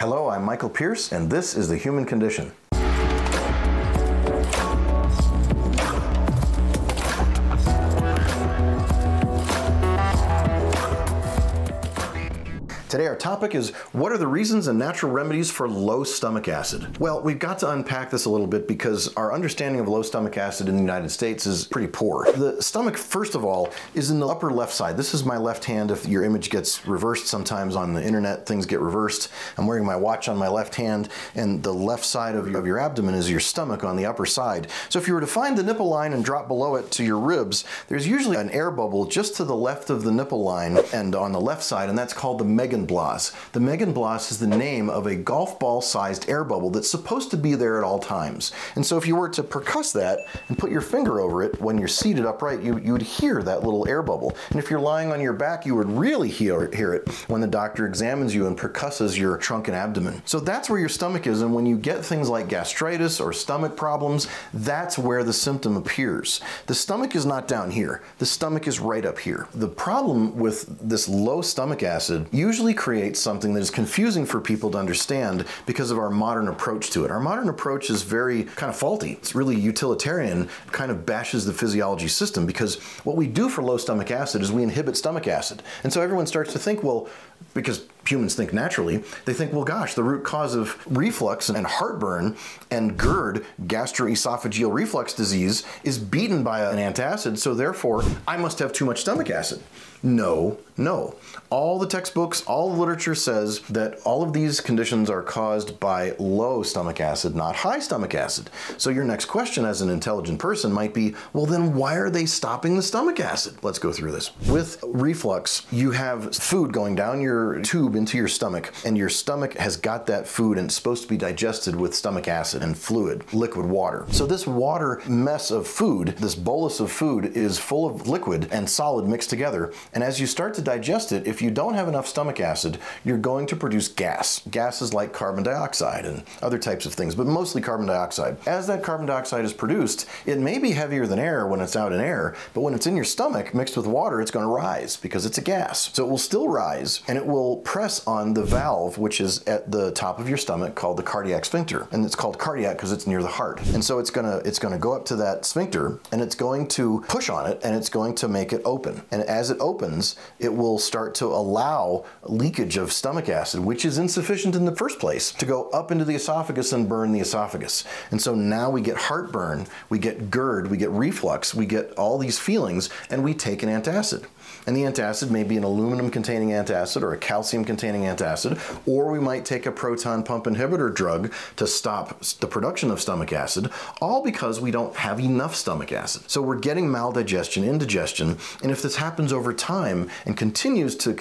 Hello, I'm Michael Pierce, and this is The Human Condition. Today our topic is, what are the reasons and natural remedies for low stomach acid? Well, we've got to unpack this a little bit because our understanding of low stomach acid in the United States is pretty poor. The stomach, first of all, is in the upper left side. This is my left hand. If your image gets reversed sometimes on the internet, things get reversed. I'm wearing my watch on my left hand, and the left side of your abdomen is your stomach on the upper side. So if you were to find the nipple line and drop below it to your ribs, there's usually an air bubble just to the left of the nipple line and on the left side, and that's called the Magenblase. The Magenblase is the name of a golf ball sized air bubble that's supposed to be there at all times. And so if you were to percuss that and put your finger over it when you're seated upright, you would hear that little air bubble. And if you're lying on your back, you would really hear it when the doctor examines you and percusses your trunk and abdomen. So that's where your stomach is, and when you get things like gastritis or stomach problems, that's where the symptom appears. The stomach is not down here. The stomach is right up here. The problem with this low stomach acid usually creates something that is confusing for people to understand because of our modern approach to it. Our modern approach is very kind of faulty. It's really utilitarian, kind of bashes the physiology system, because what we do for low stomach acid is we inhibit stomach acid. And so everyone starts to think, well, because humans think naturally, they think, well, gosh, the root cause of reflux and heartburn and GERD, gastroesophageal reflux disease, is beaten by an antacid, so therefore I must have too much stomach acid. No, no. All the textbooks, all the literature says that all of these conditions are caused by low stomach acid, not high stomach acid. So your next question as an intelligent person might be, well, then why are they stopping the stomach acid? Let's go through this. With reflux, you have food going down your tube into your stomach, and your stomach has got that food, and it's supposed to be digested with stomach acid and fluid, liquid water. So this water mess of food, this bolus of food, is full of liquid and solid mixed together, and as you start to digest it, if you don't have enough stomach acid, you're going to produce gas. Gases like carbon dioxide and other types of things, but mostly carbon dioxide. As that carbon dioxide is produced, it may be heavier than air when it's out in air, but when it's in your stomach mixed with water, it's going to rise because it's a gas. So it will still rise, and it will press on the valve, which is at the top of your stomach, called the cardiac sphincter. And it's called cardiac because it's near the heart. And so it's going to go up to that sphincter, and it's going to push on it, and it's going to make it open. And as it opens, it will start to allow leakage of stomach acid, which is insufficient in the first place, to go up into the esophagus and burn the esophagus. And so now we get heartburn, we get GERD, we get reflux, we get all these feelings, and we take an antacid. And the antacid may be an aluminum-containing antacid or a calcium-containing antacid, or we might take a proton pump inhibitor drug to stop the production of stomach acid, all because we don't have enough stomach acid. So we're getting maldigestion, indigestion, and if this happens over time and continues to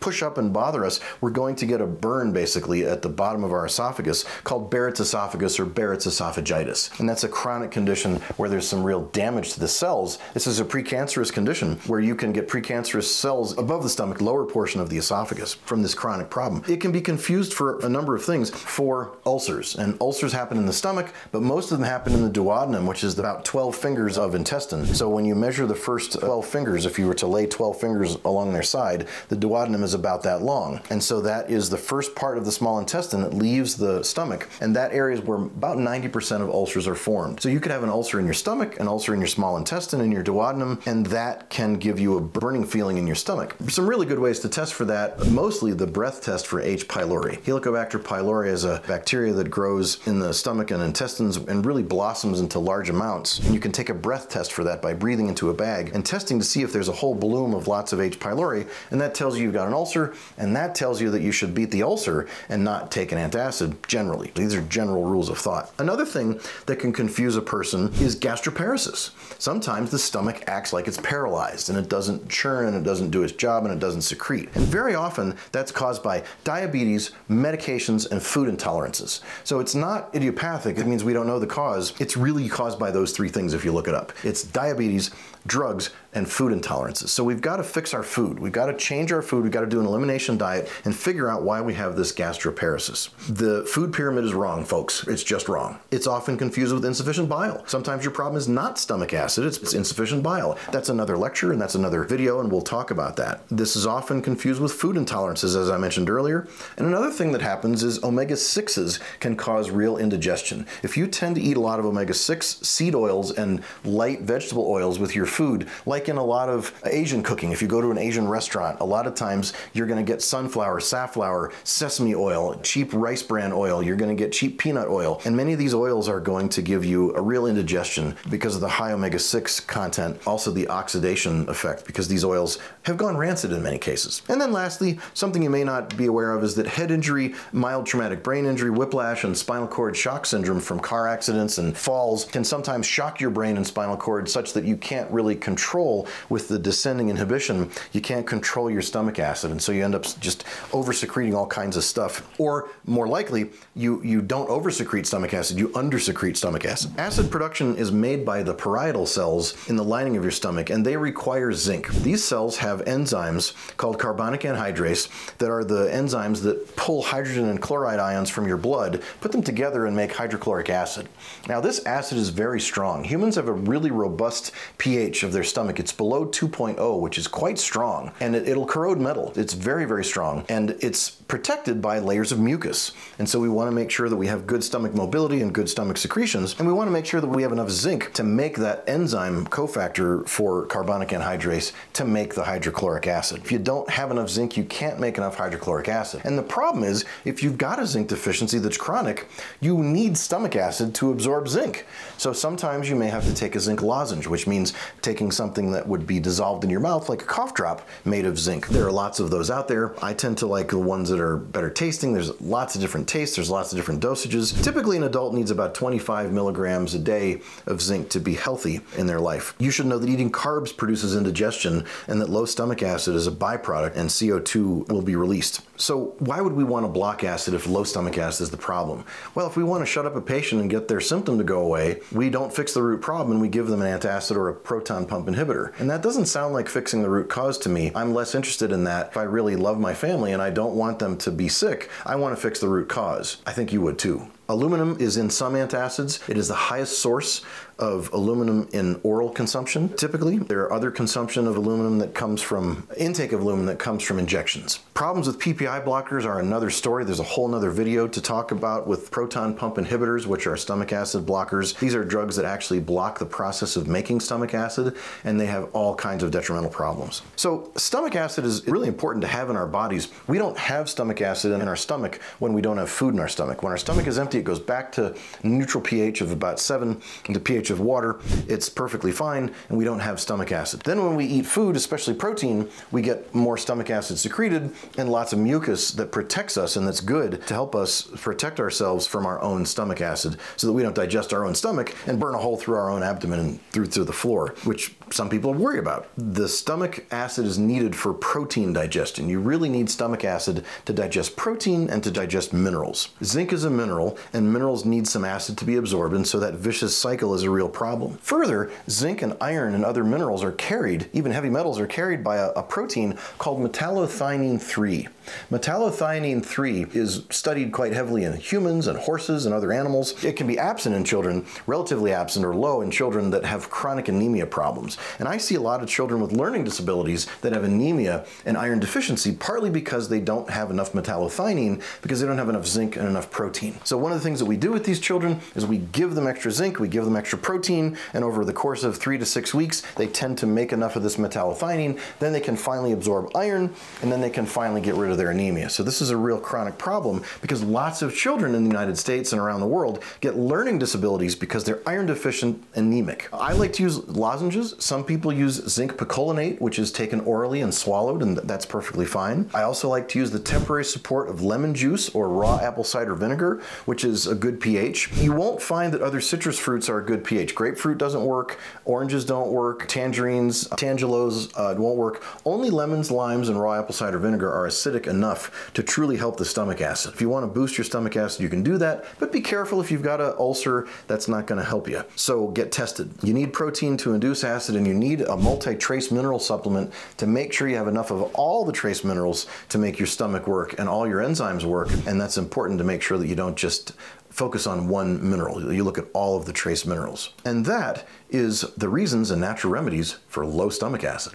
push up and bother us, we're going to get a burn basically at the bottom of our esophagus called Barrett's esophagus or Barrett's esophagitis. And that's a chronic condition where there's some real damage to the cells. This is a precancerous condition where you can get precancerous cells above the stomach, lower portion of the esophagus, from this chronic problem. It can be confused for a number of things, for ulcers. And ulcers happen in the stomach, but most of them happen in the duodenum, which is about 12 fingers of intestine. So when you measure the first 12 fingers, if you were to lay 12 fingers along their side, the duodenum is about that long. And so that is the first part of the small intestine that leaves the stomach. And that area is where about 90% of ulcers are formed. So you could have an ulcer in your stomach, an ulcer in your small intestine, in your duodenum, and that can give you a burning feeling in your stomach. Some really good ways to test for that, mostly the breath test for H. pylori. Helicobacter pylori is a bacteria that grows in the stomach and intestines and really blossoms into large amounts. And you can take a breath test for that by breathing into a bag and testing to see if there's a whole bloom of lots of H. pylori, and that tells you you've got an ulcer, and that tells you that you should beat the ulcer and not take an antacid generally. These are general rules of thought. Another thing that can confuse a person is gastroparesis. Sometimes the stomach acts like it's paralyzed, and it doesn't churn, and it doesn't do its job, and it doesn't secrete. And very often that's caused by diabetes, medications, and food intolerances. So it's not idiopathic. It means we don't know the cause. It's really caused by those three things if you look it up. It's diabetes, drugs, and food intolerances. So we've got to fix our food. We've got to change our food. We've got to do an elimination diet and figure out why we have this gastroparesis. The food pyramid is wrong, folks. It's just wrong. It's often confused with insufficient bile. Sometimes your problem is not stomach acid, it's insufficient bile. That's another lecture and that's another video, and we'll talk about that. This is often confused with food intolerances, as I mentioned earlier. And another thing that happens is omega-6s can cause real indigestion. If you tend to eat a lot of omega-6 seed oils and light vegetable oils with your food, like in a lot of Asian cooking, if you go to an Asian restaurant, a lot of times you're going to get sunflower, safflower, sesame oil, cheap rice bran oil, you're going to get cheap peanut oil, and many of these oils are going to give you a real indigestion because of the high omega-6 content, also the oxidation effect, because these oils have gone rancid in many cases. And then lastly, something you may not be aware of is that head injury, mild traumatic brain injury, whiplash, and spinal cord shock syndrome from car accidents and falls can sometimes shock your brain and spinal cord such that you can't really control, with the descending inhibition, you can't control your stomach acid, and so you end up just over-secreting all kinds of stuff. Or more likely, you don't over-secrete stomach acid, you under-secrete stomach acid. Acid production is made by the parietal cells in the lining of your stomach, and they require zinc. These cells have enzymes called carbonic anhydrase that are the enzymes that pull hydrogen and chloride ions from your blood, put them together, and make hydrochloric acid. Now this acid is very strong. Humans have a really robust pH of their stomach. It's below 2.0, which is quite strong, and it'll corrode metal. It's very, very strong, and it's protected by layers of mucus. And so we want to make sure that we have good stomach mobility and good stomach secretions, and we want to make sure that we have enough zinc to make that enzyme cofactor for carbonic anhydrase to make the hydrochloric acid. If you don't have enough zinc, you can't make enough hydrochloric acid. And the problem is, if you've got a zinc deficiency that's chronic, you need stomach acid to absorb zinc. So sometimes you may have to take a zinc lozenge, which means taking something that would be dissolved in your mouth, like a cough drop made of zinc. There are lots of those out there. I tend to like the ones that are better tasting. There's lots of different tastes. There's lots of different dosages. Typically, an adult needs about 25 milligrams a day of zinc to be healthy in their life. You should know that eating carbs produces indigestion, and that low stomach acid is a byproduct, and CO2 will be released. So why would we want to block acid if low stomach acid is the problem? Well, if we want to shut up a patient and get their symptom to go away, we don't fix the root problem, and we give them an antacid or a proton pump inhibitor. And that doesn't sound like fixing the root cause to me. I'm less interested in that. If I really love my family and I don't want them to be sick, I want to fix the root cause. I think you would too. Aluminum is in some antacids. It is the highest source of aluminum in oral consumption. Typically, there are other consumption of aluminum that comes from intake of aluminum that comes from injections. Problems with PPI blockers are another story. There's a whole nother video to talk about with proton pump inhibitors, which are stomach acid blockers. These are drugs that actually block the process of making stomach acid, and they have all kinds of detrimental problems. So stomach acid is really important to have in our bodies. We don't have stomach acid in our stomach when we don't have food in our stomach. When our stomach is empty, it goes back to neutral pH of about 7, the pH of water. It's perfectly fine, and we don't have stomach acid. Then when we eat food, especially protein, we get more stomach acid secreted and lots of mucus that protects us, and that's good to help us protect ourselves from our own stomach acid so that we don't digest our own stomach and burn a hole through our own abdomen and through the floor, which some people worry about. The stomach acid is needed for protein digestion. You really need stomach acid to digest protein and to digest minerals. Zinc is a mineral, and minerals need some acid to be absorbed, and so that vicious cycle is a real problem. Further, zinc and iron and other minerals are carried, even heavy metals are carried by a protein called metallothionein 3. Metallothionein 3 is studied quite heavily in humans and horses and other animals. It can be absent in children, relatively absent or low in children that have chronic anemia problems. And I see a lot of children with learning disabilities that have anemia and iron deficiency, partly because they don't have enough metallothionein, because they don't have enough zinc and enough protein. So one of the things that we do with these children is we give them extra zinc, we give them extra protein, and over the course of 3 to 6 weeks, they tend to make enough of this metallothionein, then they can finally absorb iron, and then they can finally get rid of their anemia. So this is a real chronic problem because lots of children in the United States and around the world get learning disabilities because they're iron deficient anemic. I like to use lozenges. Some people use zinc picolinate, which is taken orally and swallowed, and that's perfectly fine. I also like to use the temporary support of lemon juice or raw apple cider vinegar, which is a good pH. You won't find that other citrus fruits are a good pH. Grapefruit doesn't work, oranges don't work, tangerines, tangelos won't work. Only lemons, limes, and raw apple cider vinegar are acidic enough to truly help the stomach acid. If you want to boost your stomach acid, you can do that, but be careful if you've got an ulcer, that's not going to help you. So get tested. You need protein to induce acid acid, and you need a multi-trace mineral supplement to make sure you have enough of all the trace minerals to make your stomach work and all your enzymes work. And that's important to make sure that you don't just focus on one mineral. You look at all of the trace minerals. And that is the reasons and natural remedies for low stomach acid.